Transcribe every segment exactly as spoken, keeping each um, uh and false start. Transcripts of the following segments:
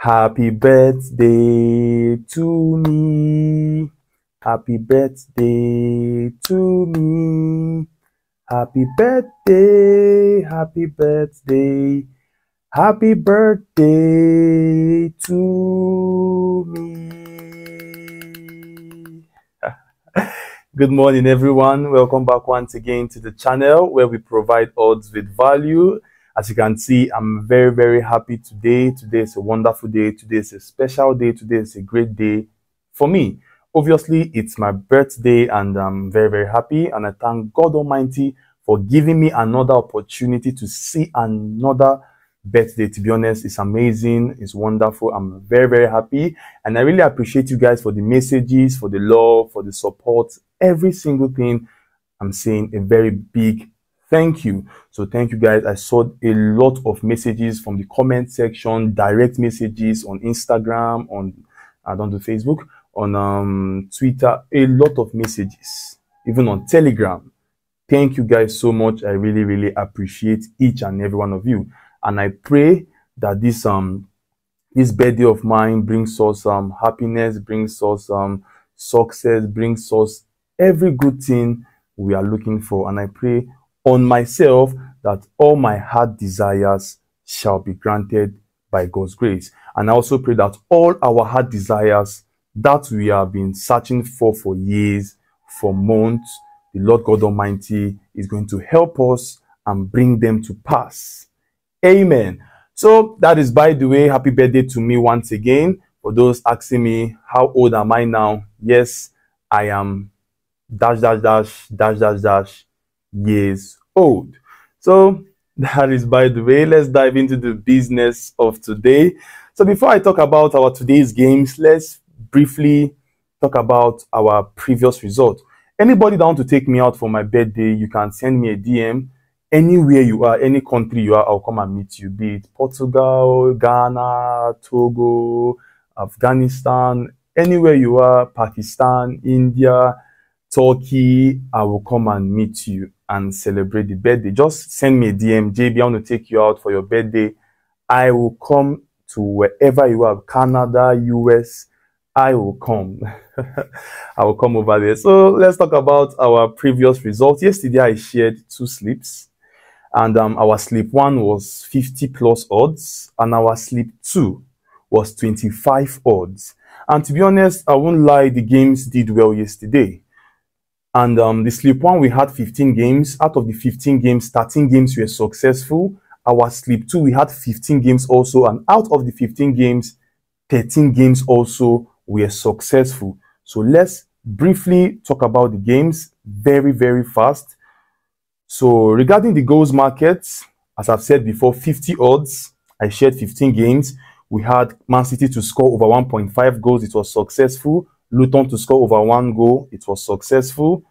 Happy birthday to me. Happy birthday to me. Happy birthday, happy birthday, happy birthday to me. Good morning, everyone. Welcome back once again to the channel where we provide odds with value. As you can see, I'm very, very happy today. Today is a wonderful day. Today is a special day. Today is a great day for me. Obviously, it's my birthday and I'm very, very happy. And I thank God Almighty for giving me another opportunity to see another birthday. To be honest, it's amazing. It's wonderful. I'm very, very happy. And I really appreciate you guys for the messages, for the love, for the support, every single thing. I'm saying a very big thank you. So thank you guys. I saw a lot of messages from the comment section, direct messages on Instagram, on I don't do Facebook, on um Twitter, a lot of messages, even on Telegram. Thank you guys so much. I really, really appreciate each and every one of you. And I pray that this um this birthday of mine brings us um happiness, brings us um success, brings us every good thing we are looking for. And I pray on myself that all my heart desires shall be granted by God's grace. And I also pray that all our heart desires that we have been searching for for years, for months, the Lord God Almighty is going to help us and bring them to pass. Amen. So that is, by the way, happy birthday to me once again. For those asking me, how old am I now? Yes, I am dash dash dash dash dash dash years old. So that is, by the way. Let's dive into the business of today. So before I talk about our today's games, let's briefly talk about our previous result. Anybody that want to take me out for my birthday, you can send me a D M anywhere you are, any country you are. I'll come and meet you, be it Portugal, Ghana, Togo, Afghanistan, anywhere you are, Pakistan, India, Turkey. I will come and meet you and celebrate the birthday. Just send me a D M. J B, I want to take you out for your birthday. I will come to wherever you are, Canada, U S. I will come. I will come over there. So let's talk about our previous results. Yesterday, I shared two slips, and um, our slip one was fifty plus odds, and our slip two was twenty-five odds. And to be honest, I won't lie, the games did well yesterday. And um, the slip one, we had fifteen games. Out of the fifteen games, thirteen games were successful. Our slip two, we had fifteen games also. And out of the fifteen games, thirteen games also were successful. So let's briefly talk about the games very, very fast. So regarding the goals market, as I've said before, fifty odds. I shared fifteen games. We had Man City to score over one point five goals. It was successful. Luton to score over one goal, it was successful.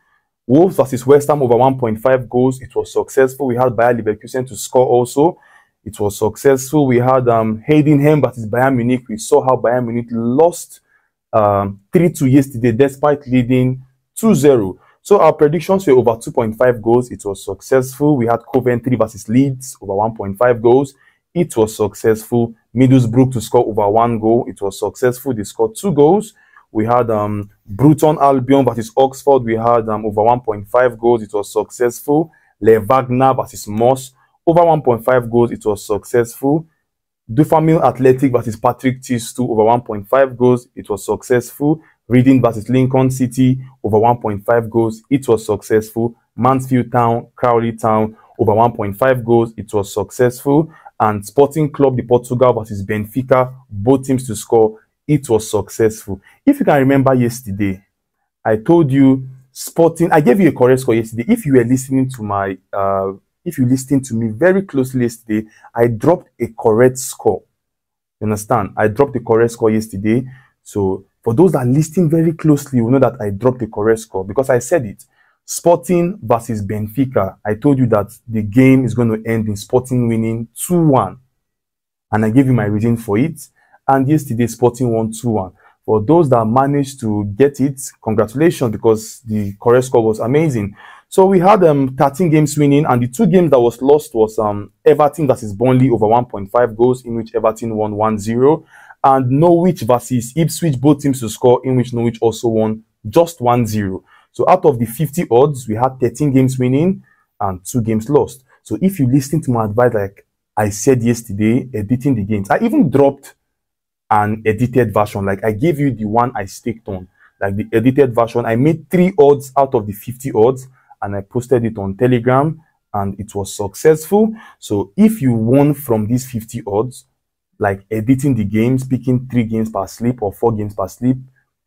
Wolves versus West Ham over one point five goals, it was successful. We had Bayer Leverkusen to score also, it was successful. We had um, Heidenheim versus Bayern Munich. We saw how Bayern Munich lost um, three two yesterday despite leading two zero. So our predictions were over two point five goals, it was successful. We had Coventry versus Leeds over one point five goals, it was successful. Middlesbrough to score over one goal, it was successful. They scored two goals. We had um, Bruton Albion versus Oxford. We had um, over one point five goals. It was successful. Le Wagner versus Moss. Over one point five goals. It was successful. Dufamil Athletic versus Patrick Tistu. Over one point five goals. It was successful. Reading versus Lincoln City. Over one point five goals. It was successful. Mansfield Town, Crowley Town. Over one point five goals. It was successful. And Sporting Club de Portugal versus Benfica. Both teams to score. It was successful. If you can remember yesterday, I told you Sporting, I gave you a correct score yesterday. If you were listening to my, uh, if you listened to me very closely yesterday, I dropped a correct score. You understand? I dropped the correct score yesterday. So for those that are listening very closely, you know that I dropped the correct score because I said it. Sporting versus Benfica. I told you that the game is going to end in Sporting winning two one. And I gave you my reason for it. And yesterday, Sporting won two one. For those that managed to get it, congratulations, because the correct score was amazing. So we had um, thirteen games winning, and the two games that was lost was um, Everton versus Burnley over one point five goals, in which Everton won one zero. and Norwich versus Ipswich, both teams to score, in which Norwich also won just one zero. So out of the fifty odds, we had thirteen games winning and two games lost. So if you listen to my advice, like I said yesterday, editing the games, I even dropped an edited version. Like I gave you the one I staked on, like the edited version. I made three odds out of the fifty odds and I posted it on Telegram, and it was successful. So if you won from these fifty odds, like editing the games, picking three games per slip or four games per slip,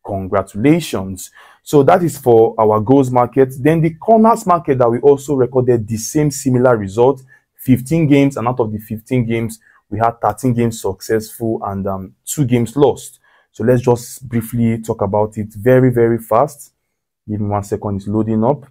congratulations. So that is for our goals market. Then the corners market, that we also recorded the same similar result, fifteen games, and out of the fifteen games, we had thirteen games successful and um, two games lost. So let's just briefly talk about it very, very fast. Give me one second, it's loading up.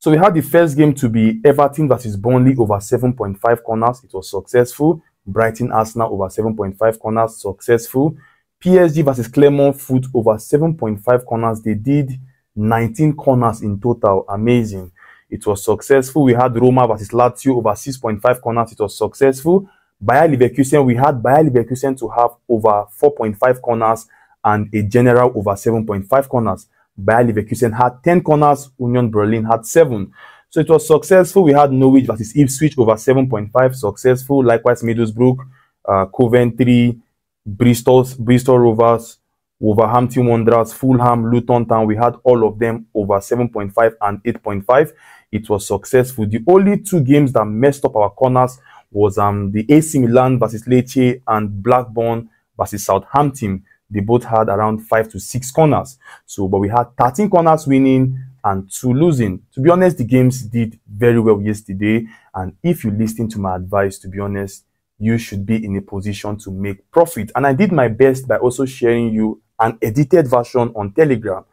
So we had the first game to be Everton versus Burnley over seven point five corners. It was successful. Brighton Arsenal over seven point five corners, successful. P S G versus Clermont Foot over seven point five corners. They did nineteen corners in total. Amazing. It was successful. We had Roma versus Lazio over six point five corners. It was successful. Bayer Leverkusen, we had Bayer Leverkusen to have over four point five corners and a general over seven point five corners. Bayer Leverkusen had ten corners, Union Berlin had seven. So it was successful. We had Norwich versus Ipswich over seven point five, successful. Likewise, Middlesbrough, uh, Coventry, Bristol, Bristol Rovers, Wolverhampton Wanderers, Fulham, Luton Town. We had all of them over seven point five and eight point five. It was successful. The only two games that messed up our corners was um, the A C Milan versus Lecce and Blackburn versus Southampton. They both had around five to six corners. So, but we had thirteen corners winning and two losing. To be honest, the games did very well yesterday. And if you listen to my advice, to be honest, you should be in a position to make profit. And I did my best by also sharing you an edited version on Telegram,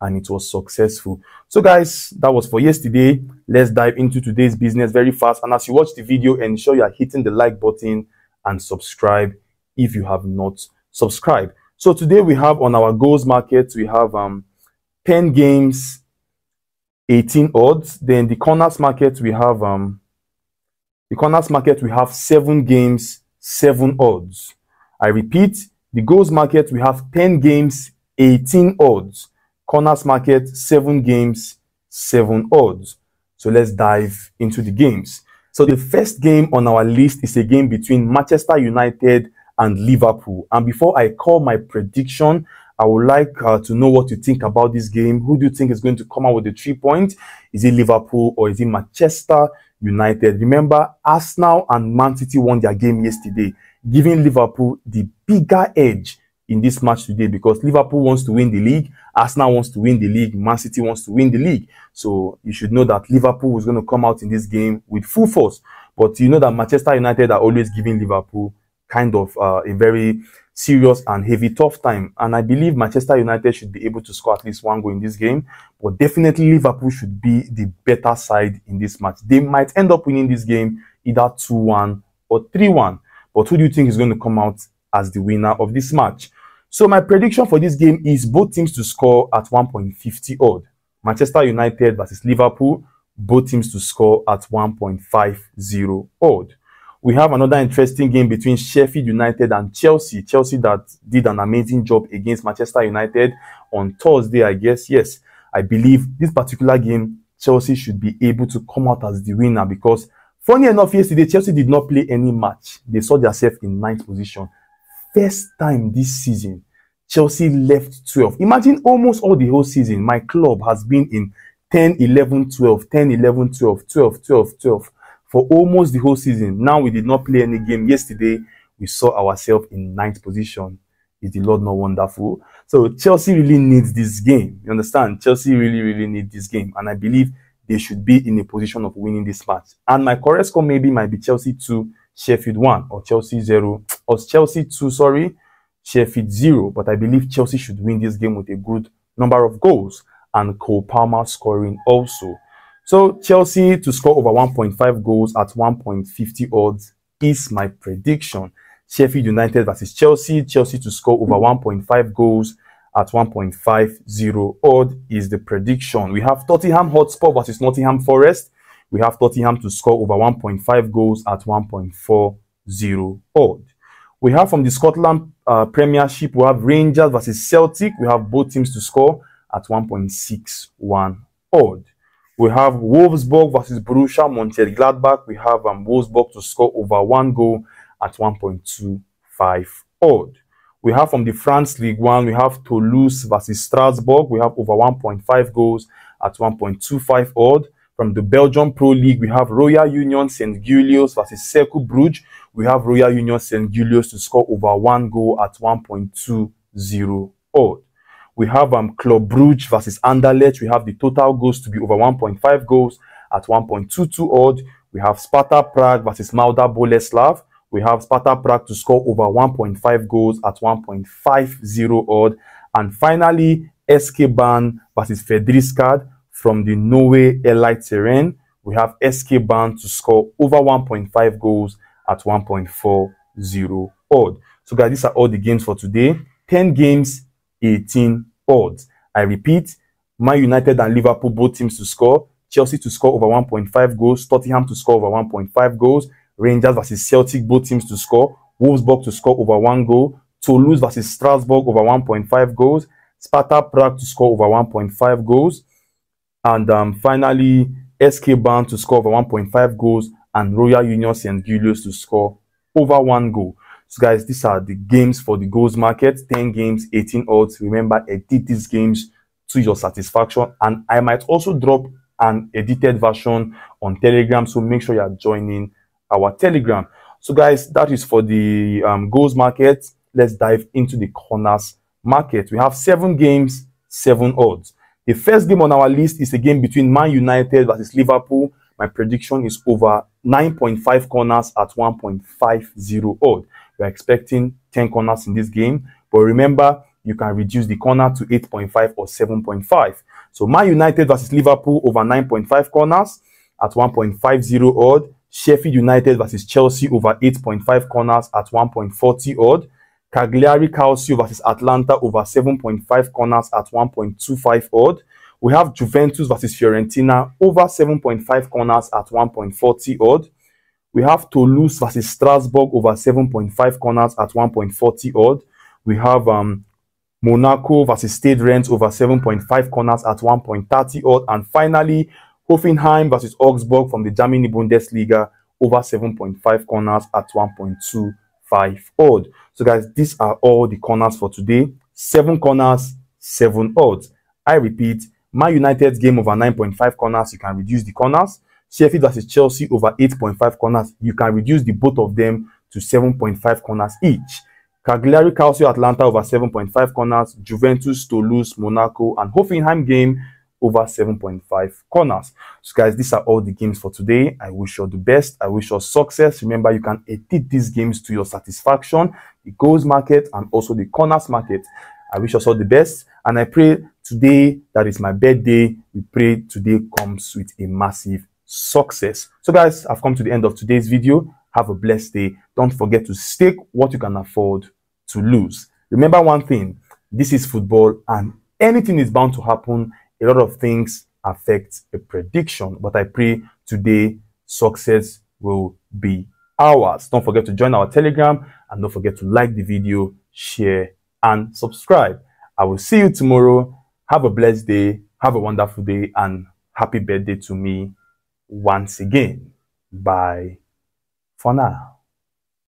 and it was successful. So guys, that was for yesterday. Let's dive into today's business very fast. And as you watch the video, ensure you are hitting the like button and subscribe if you have not subscribed. So today we have on our goals market, we have um, ten games, eighteen odds. Then the corners market, we have um, the corners market, we have seven games, seven odds. I repeat, the goals market, we have ten games, eighteen odds. Corners market, seven games, seven odds. So let's dive into the games. So the first game on our list is a game between Manchester United and Liverpool. And before I call my prediction, I would like uh, to know what you think about this game. Who do you think is going to come out with the three points? Is it Liverpool or is it Manchester United? Remember, Arsenal and Man City won their game yesterday, giving Liverpool the bigger edge in this match today, because Liverpool wants to win the league, Arsenal wants to win the league, Man City wants to win the league. So you should know that Liverpool is going to come out in this game with full force. But you know that Manchester United are always giving Liverpool kind of uh, a very serious and heavy tough time, and I believe Manchester United should be able to score at least one goal in this game, but definitely Liverpool should be the better side in this match. They might end up winning this game either two one or three one, but who do you think is going to come out as the winner of this match? So my prediction for this game is both teams to score at one point five zero odd. Manchester United versus Liverpool, both teams to score at one point five zero odd. We have another interesting game between Sheffield United and Chelsea. Chelsea that did an amazing job against Manchester United on Thursday, I guess. Yes, I believe this particular game, Chelsea should be able to come out as the winner, because funny enough, yesterday, Chelsea did not play any match. They saw themselves in ninth position. First time this season, Chelsea left twelfth. Imagine almost all the whole season, my club has been in ten, eleven, twelve, ten, eleven, twelve, twelve, twelve, twelve. For almost the whole season. Now we did not play any game yesterday. We saw ourselves in ninth position. Is the Lord not wonderful? So Chelsea really needs this game. You understand? Chelsea really, really need this game. And I believe they should be in a position of winning this match. And my correct score maybe might be Chelsea two, Sheffield one, or Chelsea zero, or Chelsea two, sorry, Sheffield zero. But I believe Chelsea should win this game with a good number of goals and Cole Palmer scoring also. So Chelsea to score over one point five goals at one point five zero odds is my prediction. Sheffield United versus Chelsea. Chelsea to score over one point five goals at one point five zero odds is the prediction. We have Tottenham Hotspur versus Nottingham Forest. We have Tottenham to score over one point five goals at one point four zero odds. We have from the Scotland uh, Premiership, we have Rangers versus Celtic. We have both teams to score at one point six one odd. We have Wolfsburg versus Borussia Mönchengladbach. We have um, Wolfsburg to score over one goal at one point two five odd. We have from the France League One, we have Toulouse versus Strasbourg. We have over one point five goals at one point two five odd. From the Belgian Pro League, we have Royal Union Saint-Gilloise versus Cercle Brugge. We have Royal Union Saint-Gilloise to score over one goal at one point two zero odd. We have um, Club Brugge versus Anderlecht. We have the total goals to be over one point five goals at one point two two odd. We have Sparta Prague versus Mladá Boleslav. We have Sparta Prague to score over one point five goals at one point five zero odd. And finally, S K Ban versus Fredrikstad from the Norway Elite Terrain. We have S K Ban to score over one point five goals at one point four zero odd. So guys, these are all the games for today. ten games, eighteen odds. I repeat, Man United and Liverpool, both teams to score. Chelsea to score over one point five goals. Tottenham to score over one point five goals. Rangers versus Celtic, both teams to score. Wolfsburg to score over one goal. Toulouse versus Strasbourg over one point five goals. Sparta Prague to score over one point five goals. And um, finally, S K Ban to score over one point five goals. And Royal Union Saint-Gilloise to score over one goal. So guys, these are the games for the goals market. ten games, eighteen odds. Remember, edit these games to your satisfaction. And I might also drop an edited version on Telegram. So make sure you are joining our Telegram. So guys, that is for the um, goals market. Let's dive into the corners market. We have seven games, seven odds. The first game on our list is a game between Man United versus Liverpool. My prediction is over nine point five corners at one point five zero odd. We're expecting ten corners in this game, but remember, you can reduce the corner to eight point five or seven point five. So Man United versus Liverpool over nine point five corners at one point five zero odd. Sheffield United versus Chelsea over eight point five corners at one point four zero odd. Cagliari Calcio versus Atalanta over seven point five corners at one point two five odd. We have Juventus versus Fiorentina over seven point five corners at one point four zero odd. We have Toulouse versus Strasbourg over seven point five corners at one point four zero odd. We have um, Monaco versus Stade Rennes over seven point five corners at one point three zero odd. And finally, Hoffenheim versus Augsburg from the Germany Bundesliga over seven point five corners at one point two five odd. So guys, these are all the corners for today. seven corners, seven odds. I repeat, Man United's game over nine point five corners, you can reduce the corners. Sheffield versus Chelsea over eight point five corners, you can reduce the both of them to seven point five corners each. Cagliari Calcio Atalanta over seven point five corners, Juventus, Toulouse, Monaco, and Hoffenheim game over seven point five corners. So guys, these are all the games for today. I wish you all the best. I wish you all success. Remember, you can edit these games to your satisfaction, the goals market and also the corners market. I wish us all the best, and I pray today, that is my birthday, we pray today comes with a massive success. So guys, I've come to the end of today's video. Have a blessed day. Don't forget to stake what you can afford to lose. Remember one thing, this is football and anything is bound to happen. A lot of things affect a prediction, but I pray today success will be ours. Don't forget to join our Telegram, and don't forget to like the video, share and subscribe. I will see you tomorrow. Have a blessed day. Have a wonderful day, and happy birthday to me once again. Bye for now.